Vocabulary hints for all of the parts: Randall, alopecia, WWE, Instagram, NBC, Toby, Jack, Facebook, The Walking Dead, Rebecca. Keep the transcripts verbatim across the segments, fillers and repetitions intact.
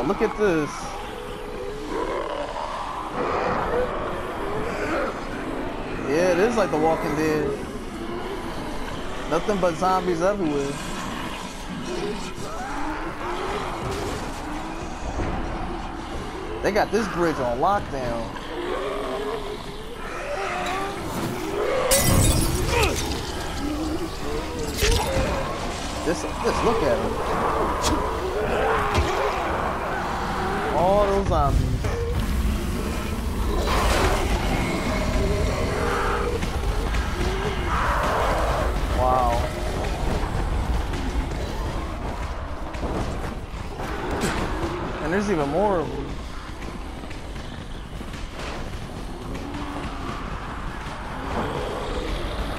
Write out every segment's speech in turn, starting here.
Wow, look at this. Yeah, it is like The Walking Dead. Nothing but zombies everywhere. They got this bridge on lockdown. Just, just look at them. All those zombies. Wow. And there's even more of them.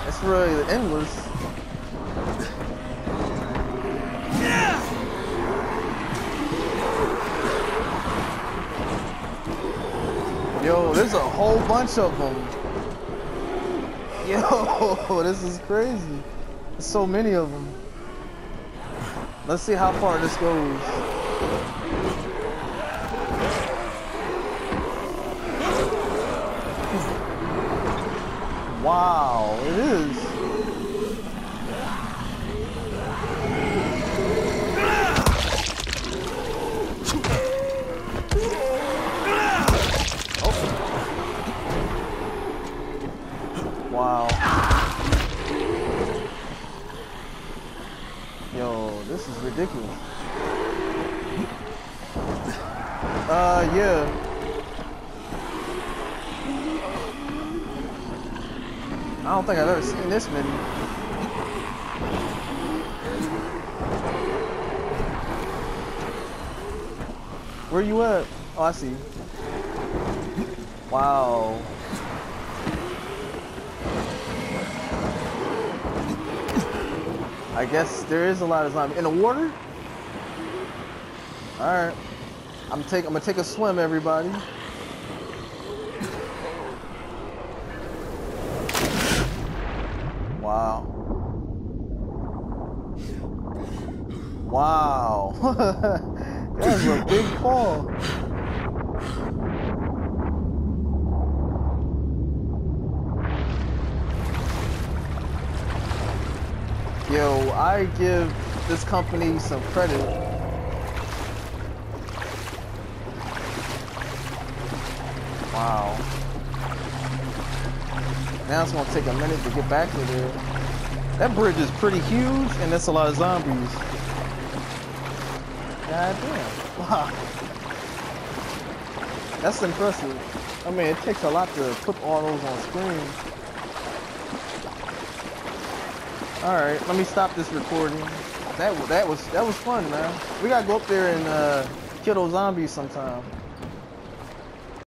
It's really endless. Yo, there's a whole bunch of them. Yo, this is crazy. There's so many of them. Let's see how far this goes. Wow, it is. Wow. Yo, this is ridiculous. Uh, yeah. I don't think I've ever seen this many. Where you at? Oh, I see. Wow. I guess there is a lot of zombies in the water. All right, I'm take. I'm gonna take a swim, everybody. Wow. Wow. That was a big fall. Yo, I give this company some credit. Wow. Now it's gonna take a minute to get back to there. That bridge is pretty huge, and that's a lot of zombies. God damn. Wow. That's impressive. I mean, it takes a lot to put all those on screen. All right, let me stop this recording. That that was that was fun, man. We gotta go up there and uh, kill those zombies sometime.